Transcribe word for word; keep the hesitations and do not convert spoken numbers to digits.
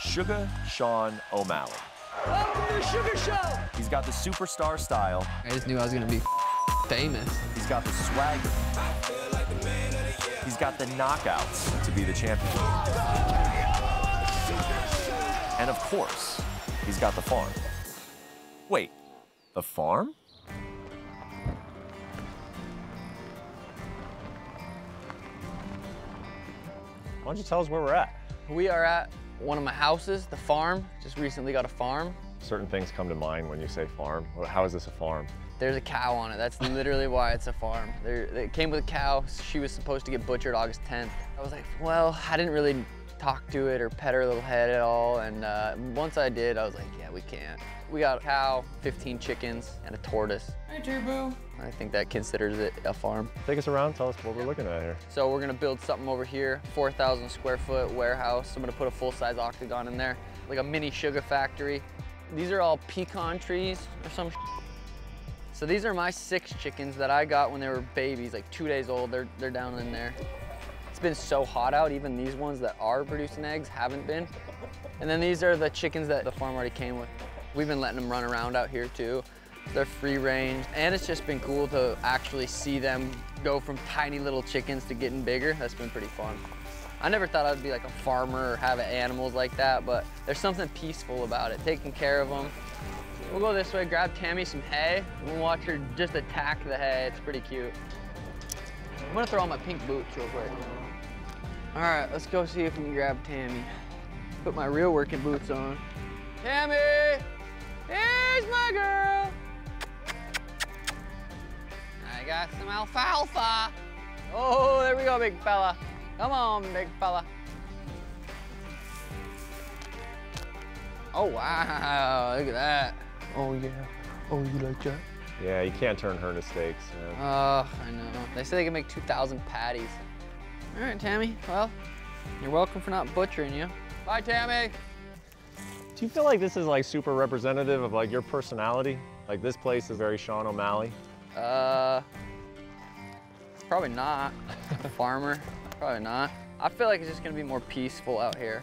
Sugar Sean O'Malley. Welcome to the Sugar Show! He's got the superstar style. I just knew I was gonna be famous. He's got the swagger. I feel like the man of the year. He's got the knockouts to be the champion. Oh, and of course, he's got the farm. Wait, the farm? Why don't you tell us where we're at? We are at one of my houses, the farm. Just recently got a farm. Certain things come to mind when you say farm. How is this a farm? There's a cow on it. That's literally why it's a farm. There, it came with a cow. She was supposed to get butchered August tenth. I was like, well, I didn't really talk to it or pet her little head at all. And uh, once I did, I was like, yeah, we can't. We got a cow, fifteen chickens, and a tortoise. Hey, Turbo. I think that considers it a farm. Take us around, tell us what we're looking at here. So we're gonna build something over here, four thousand square foot warehouse. I'm gonna put a full-size octagon in there, like a mini sugar factory. These are all pecan trees or some shit. So these are my six chickens that I got when they were babies, like two days old, they're, they're down in there. It's been so hot out, even these ones that are producing eggs haven't been. And then these are the chickens that the farm already came with. We've been letting them run around out here too. They're free range, and it's just been cool to actually see them go from tiny little chickens to getting bigger. That's been pretty fun. I never thought I'd be like a farmer or have animals like that, but there's something peaceful about it, taking care of them. We'll go this way, grab Tammy some hay, and we'll watch her just attack the hay. It's pretty cute. I'm gonna throw on my pink boots real quick. All right, let's go see if we can grab Tammy. Put my real working boots on. Tammy, here's my girl. Got some alfalfa. Oh, there we go, big fella. Come on, big fella. Oh, wow, look at that. Oh, yeah. Oh, you like that? Yeah, you can't turn her into steaks. Man. Oh, I know. They say they can make two thousand patties. All right, Tammy, well, you're welcome for not butchering you. Bye, Tammy. Do you feel like this is like super representative of like your personality? Like this place is very Sean O'Malley. Uh, probably not. Farmer, probably not. I feel like it's just gonna be more peaceful out here.